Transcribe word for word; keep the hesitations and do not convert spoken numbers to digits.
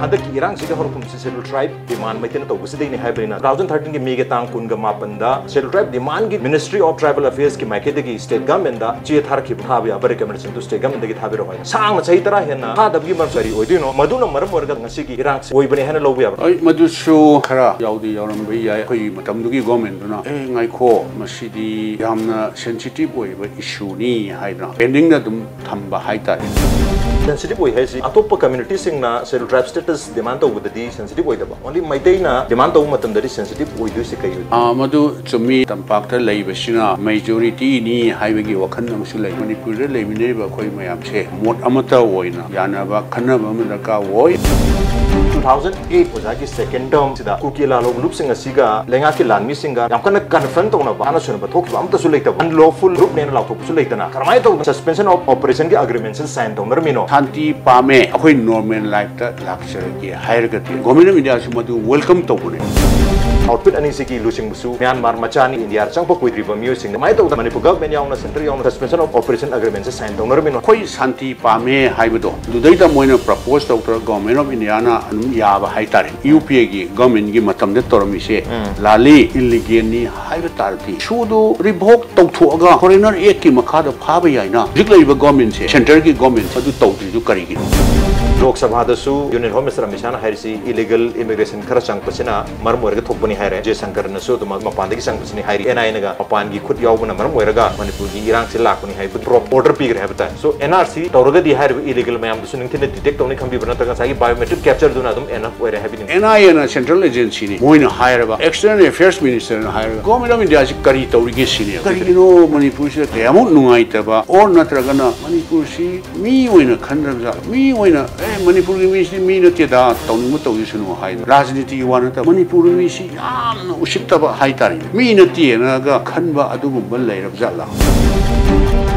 Hadak Irang Sida Horkum Settled Tribe, demand Matin to Gusidini Hybrina, thousand thirteen Megatang Kunga Mapanda, Settled Tribe, demand Ministry of Tribal Affairs Kimaketaki State Government, Chiatarki Havia, recommendation to State Government, the Gitabi. Sang Saitara Hena, had the Bimar Sari, Odino, Maduna Marmorga Nasiki, Iraq, Oibanelo, Madusho, Kara, Yaudi, Yarambi, Matamduki Government, Naiko, Masidi, Yamna, sensitive way, but issue ni Hydra, ending the Tamba Haita. Sensitive way has a top community singna settled tribe status demand with the D sensitive way. Only my dana demand the sensitive way to Sika. Amadu to me, Tampaka Labour, majority ni highway Wakanam Sulay, Manipur, Lamineva Koymayamche, Mot Amata Woina, Yanava Kanamaka Woy. two thousand eight was Aki's second term, Kukila Loop Singer Siga, Langaki Lan Missinga, Yakana confront on a Banasuna, but Tok Lamta Sulata, unlawful group name of Sulatana, Karmaito, suspension of operation agreements and signed on Mermino. Santi Pame, Akoi Norman like that luxury, higher Gati. Government India Shumadu, welcome to Pune. Output Anisiki, Lusing Musu, Myanmar Machani, India, Champok with River Musing, the Maito, the Manipur government, Yana Century on suspension of operation agreements and signed on Mermino. Koi Santi Pame, Hybedo. Ludita Moina proposed to the government of Indiana and Yava Haitari. U P A government give Matam de Toromise, Lali, Illigeni, Hybetarti, Shudu, Revoke, Tokuaga, Foreigner Eki Makada Paviana, Jigla government, Century government, Sadu. Lok Sabha dasu Union Home Minister Mishana Harisi illegal immigration khara changpasina marmoerga thokbani haire je sankarna so tuma mapandagi changpasini haire N I A ga mapangi khut yaubuna marmoerga manipurgi irang silakuni haibu prop order pigre habta so N R C toroga di haire illegal mayam dasu ningthine detect toni khambi banataga sagi biometric capture duna dum enough where have been N I A na central agency ni moina haire ba external affairs minister na haire government of India kari taurigi senior kari no manipur se teyamut nungaita ba or natraga na manipur si mi oina Me when a Manipurish mean a Teda, Tomuto is no hide. Razniti, one at the Manipurishi, Ushitaba Haitari. Me in a tea and a Kanba Adubal of Zala.